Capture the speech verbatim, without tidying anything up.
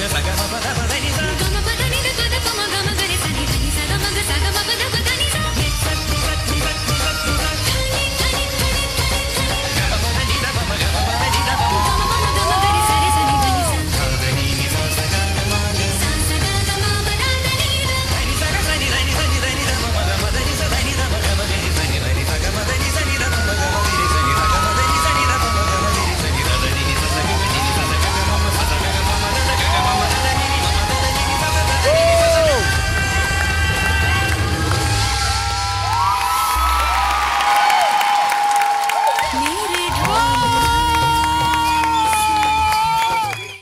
Yes, I guess.